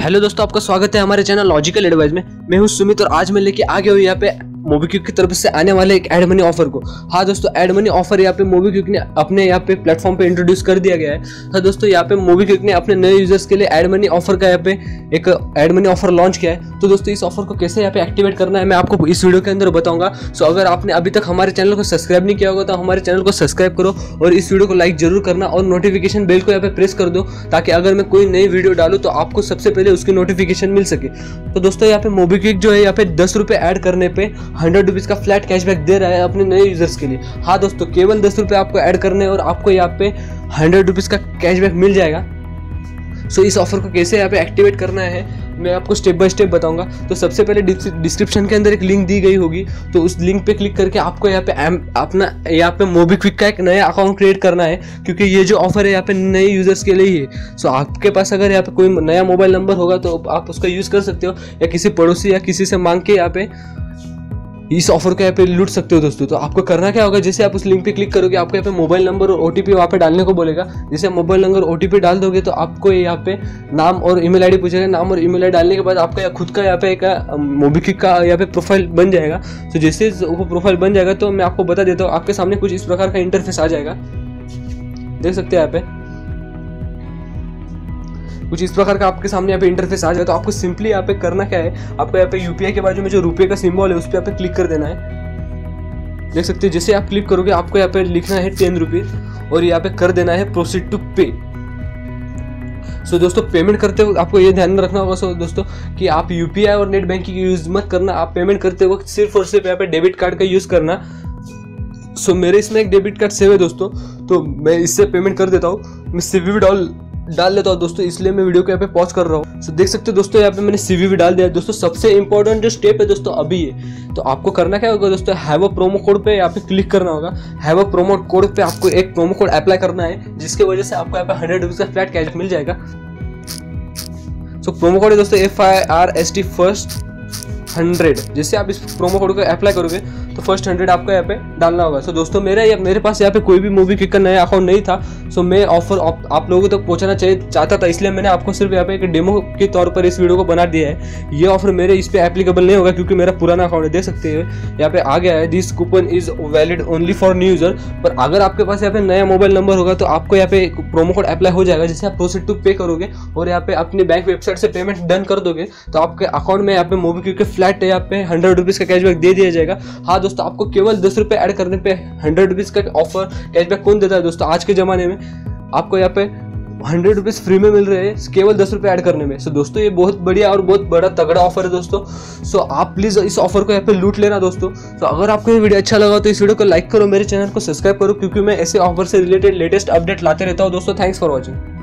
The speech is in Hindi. हेलो दोस्तों, आपका स्वागत है हमारे चैनल लॉजिकल एडवाइस में। मैं हूं सुमित और आज मैं लेके आ गया हूं यहाँ पे MobiKwik की तरफ से आने वाले एक एड मनी ऑफर को। हाँ दोस्तों, एड मनी ऑफर यहाँ पे MobiKwik ने अपने यहाँ पे प्लेटफॉर्म पे इंट्रोड्यूस कर दिया गया है। हाँ दोस्तों, यहाँ पे MobiKwik ने अपने नए यूजर्स के लिए एड मनी ऑफर का यहाँ पे एक एड मनी ऑफर लॉन्च किया है। तो दोस्तों, इस ऑफर को कैसे यहाँ पे एक्टिवेट करना है मैं आपको इस वीडियो के अंदर बताऊंगा। सो अगर आपने अभी तक हमारे चैनल को सब्सक्राइब नहीं किया होगा तो हमारे चैनल को सब्सक्राइब करो और इस वीडियो को लाइक जरूर करना और नोटिफिकेशन बेल को यहाँ पे प्रेस कर दो ताकि अगर मैं कोई नई वीडियो डालूँ तो आपको सबसे पहले उसकी नोटिफिकेशन मिल सके। तो दोस्तों, यहाँ पे MobiKwik जो है यहाँ पे 10 रुपये ऐड करने पर 100 रुपीज़ का फ्लैट कैशबैक दे रहा है अपने नए यूजर्स के लिए। हाँ दोस्तों, केवल 10 रुपये आपको ऐड करने और आपको यहाँ पे 100 रुपीज़ का कैशबैक मिल जाएगा। सो इस ऑफर को कैसे यहाँ पे एक्टिवेट करना है मैं आपको स्टेप बाय स्टेप बताऊंगा। तो सबसे पहले डिस्क्रिप्शन के अंदर एक लिंक दी गई होगी, तो उस लिंक पे क्लिक करके आपको यहाँ पे अपना यहाँ पे MobiKwik का एक नया अकाउंट क्रिएट करना है, क्योंकि ये जो ऑफर है यहाँ पे नए यूजर्स के लिए ही है। सो आपके पास अगर यहाँ पे कोई नया मोबाइल नंबर होगा तो आप उसका यूज़ कर सकते हो या किसी पड़ोसी या किसी से मांग के यहाँ पे इस ऑफर को यहाँ पे लूट सकते हो दोस्तों। तो आपको करना क्या होगा, जैसे आप उस लिंक पे क्लिक करोगे आपको यहाँ पे मोबाइल नंबर और OTP वहाँ पे डालने को बोलेगा। जैसे मोबाइल नंबर OTP डाल दोगे तो आपको यहाँ पे नाम और ईमेल आईडी पूछेगा। नाम और ईमेल आईडी डालने के बाद आपका खुद का यहाँ पे एक MobiKwik का यहाँ पे प्रोफाइल बन जाएगा। तो जैसे वो प्रोफाइल बन जाएगा तो मैं आपको बता देता हूँ, आपके सामने कुछ इस प्रकार का इंटरफेस आ जाएगा, देख सकते हैं यहाँ पे कुछ इस प्रकार का आपके सामने यहाँ पे इंटरफेस आ जाए। तो आपको सिंपली यहाँ पे करना क्या है, आपको यहाँ पे UPI के बाजू में जो रुपये का सिंबल है उस पर यहाँ पे क्लिक कर देना है। देख सकते हैं, जैसे आप क्लिक करोगे आपको यहाँ पे लिखना है 10 रुपीज़ और यहाँ पे कर देना है प्रोसीड टू पे। सो दोस्तों, पेमेंट करते वक्त आपको ये ध्यान में रखना होगा दोस्तों कि आप UPI और नेट बैंकिंग यूज़ मत करना। आप पेमेंट करते वक्त सिर्फ और सिर्फ यहाँ पे डेबिट कार्ड का यूज़ करना। सो मेरे इसमें एक डेबिट कार्ड सेव है दोस्तों, तो मैं इससे पेमेंट कर देता हूँ। मैं CVV डाल लेता हूँ दोस्तों, इसलिए मैं वीडियो को यहाँ पे पॉज कर रहा हूँ। सो देख सकते हो दोस्तों, यहाँ पे मैंने CVV डाल दिया है। दोस्तों, सबसे इंपॉर्टेंट जो स्टेप है दोस्तों अभी है, तो आपको करना क्या होगा दोस्तों, हैव अ प्रोमो कोड पे यहाँ पे क्लिक करना होगा। हैव अ प्रोमो कोड पे आपको एक प्रोमो कोड अप्लाई करना है, जिसकी वजह से आपको यहाँ पे 100 रुपीज़ का फ्लैट कैश मिल जाएगा। सो प्रोमो कोड है दोस्तों FIRST फर्स्ट 100। जैसे आप इस प्रोमो कोड को अप्लाई करोगे तो फर्स्ट 100 आपको यहाँ पे डालना होगा। सो दोस्तों, मेरे पास यहाँ पे कोई भी MobiKwik का नया अकाउंट नहीं था। सो मैं ऑफर आप लोगों तक तो पहुँचाना चाहता था, इसलिए मैंने आपको सिर्फ यहाँ पे एक डेमो के तौर पर इस वीडियो को बना दिया है। ये ऑफर मेरे इस पर एप्लीकेबल नहीं होगा क्योंकि मेरा पुराना अकाउंट है। देख सकते हैं यहाँ पे आ गया है, this coupon is valid only for new user. पर अगर आपके पास यहाँ पे नया मोबाइल नंबर होगा तो आपको यहाँ पे प्रोमो कोड अप्लाई हो जाएगा। जैसे आप प्रोसीड टू पे करोगे और यहाँ पे अपने बैंक वेबसाइट से पेमेंट डन कर दोगे तो आपके अकाउंट में यहाँ पे MobiKwik के फ्लैट है यहाँ पे 100 रुपीज़ का कैशबैक दे दिया जाएगा। हाँ दोस्तों, आपको केवल 10 रुपये ऐड करने पे 100 रुपीज़ का ऑफर कैशबैक कौन देता है दोस्तों। आज के ज़माने में आपको यहाँ पे 100 रुपीज़ फ्री में मिल रहे हैं केवल 10 रुपये ऐड करने में। सो दोस्तों, ये बहुत बढ़िया और बहुत बड़ा तगड़ा ऑफर है दोस्तों। सो आप प्लीज़ इस ऑफर को यहाँ पे लूट लेना दोस्तों। सो अगर आपको ये वीडियो अच्छा लगा तो इस वीडियो को लाइक करो, मेरे चैनल को सब्सक्राइब करो, क्योंकि मैं ऐसे ऑफर से रिलेटेड लेटेस्ट अपडेट लाते रहता हूँ दोस्तों। Thanks for watching.